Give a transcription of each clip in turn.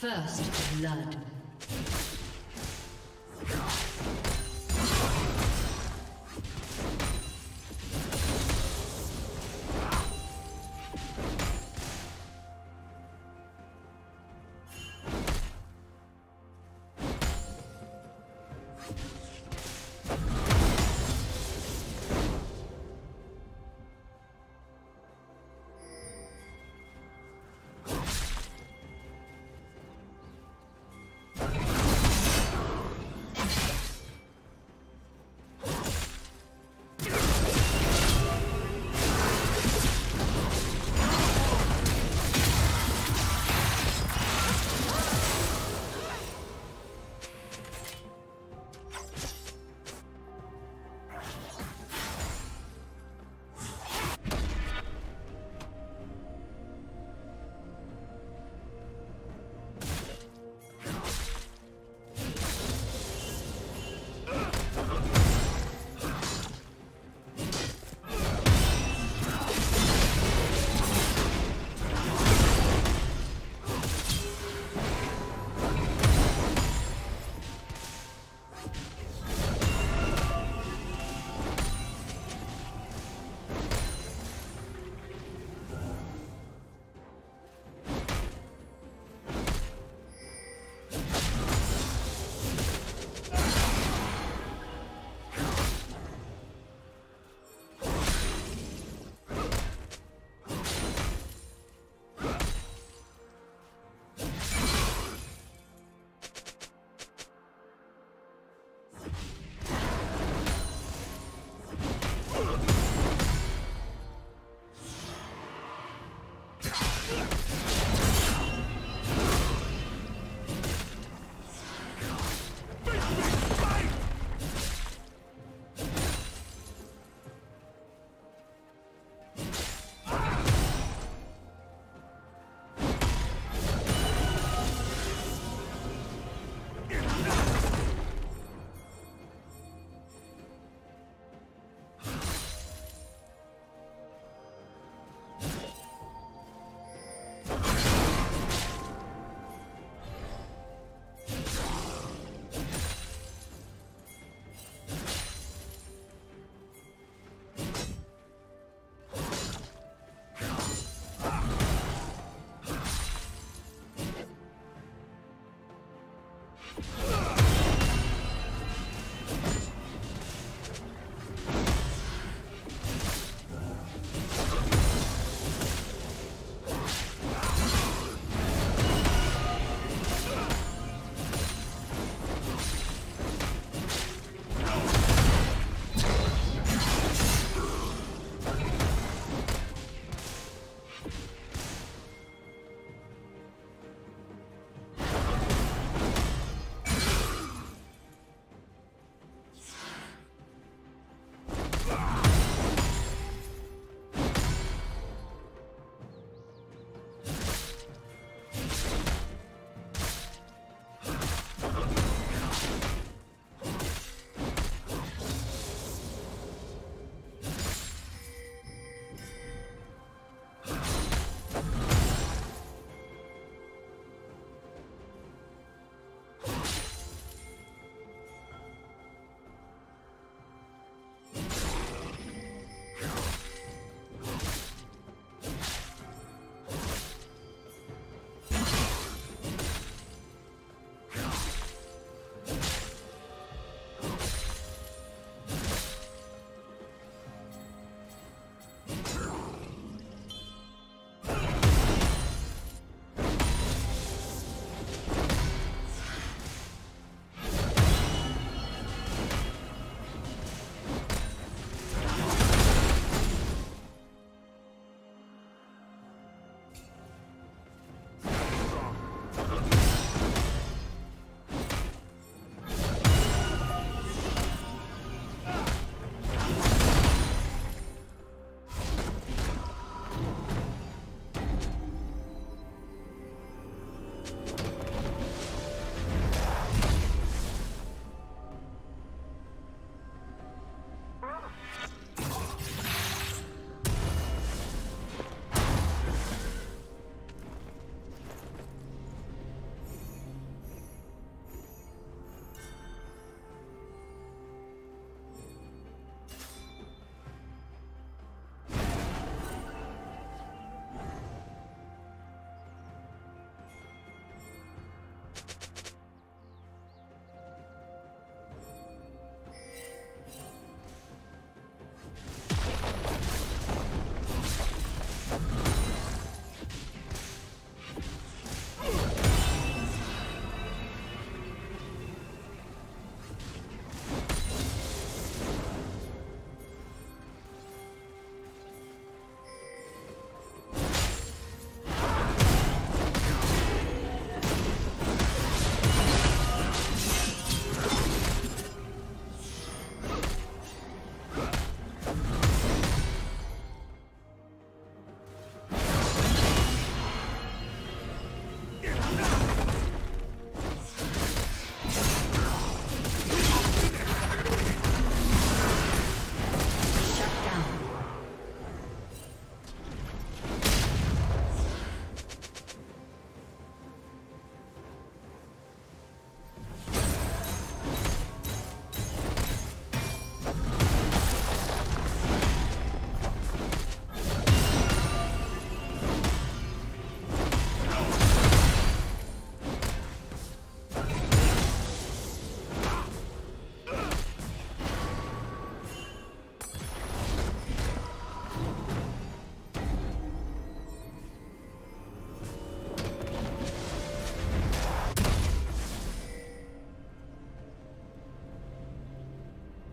First blood.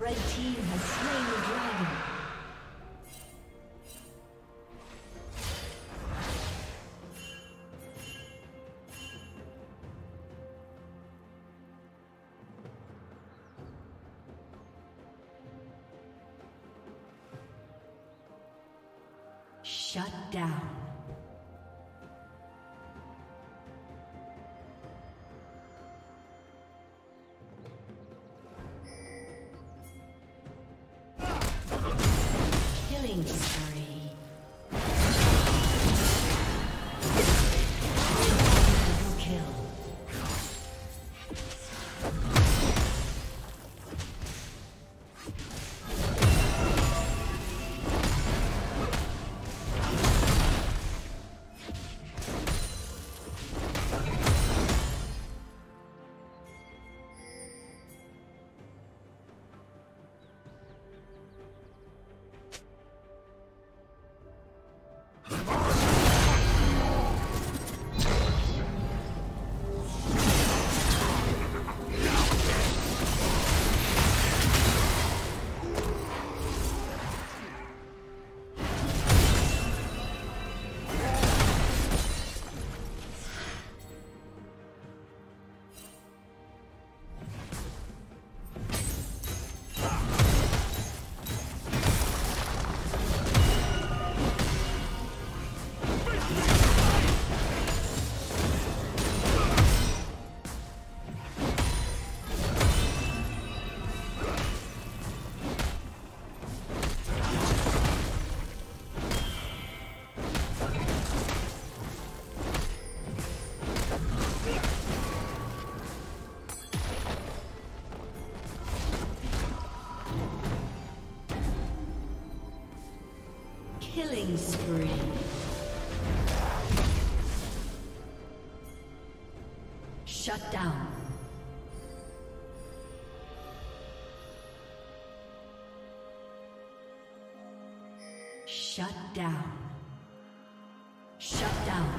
Red team has slain the dragon. Shut down. Killing spree. Double kill. Killing spree. Shut down. Shut down. Shut down.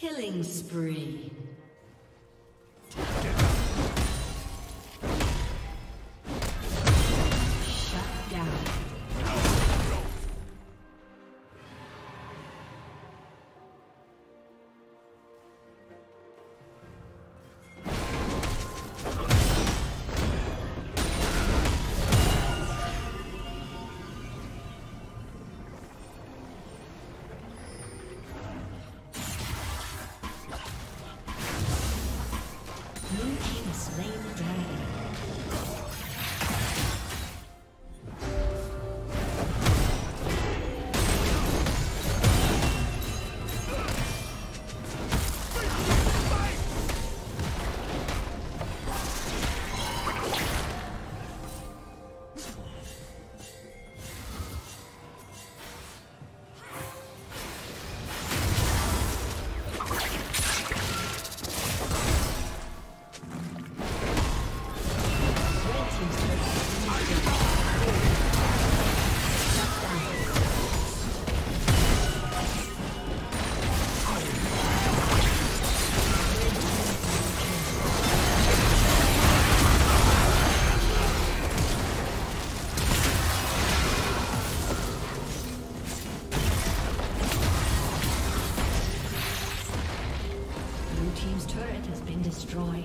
Killing spree. Shut down. destroyed.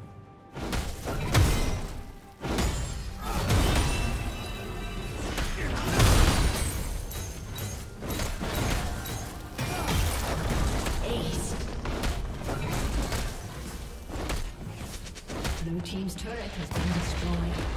Ace. Blue team's turret has been destroyed.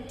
Red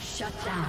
Shut down.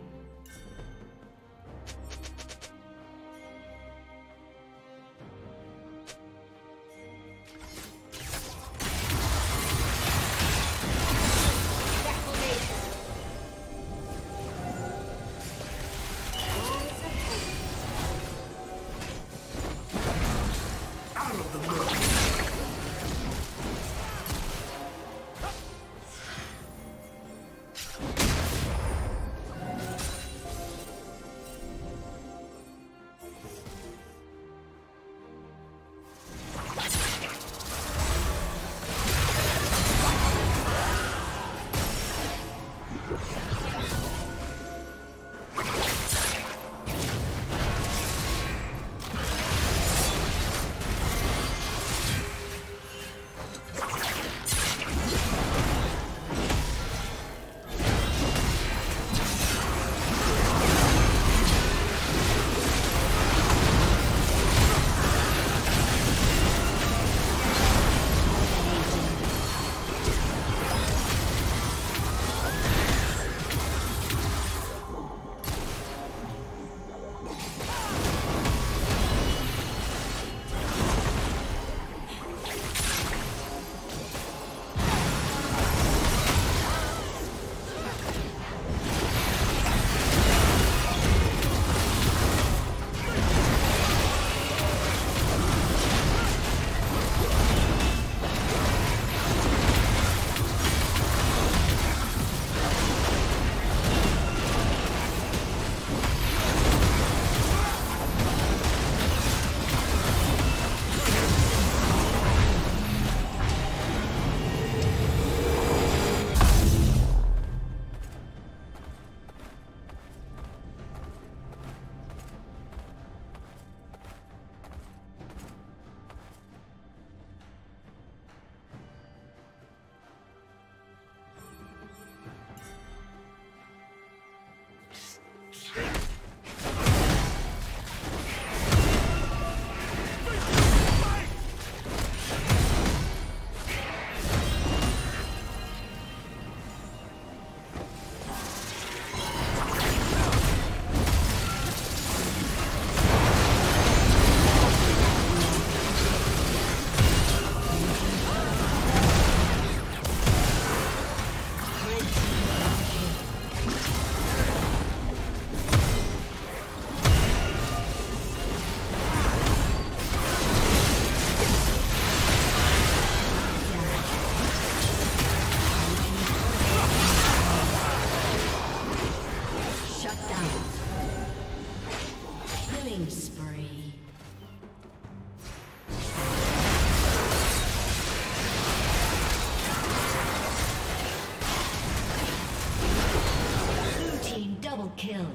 Kill.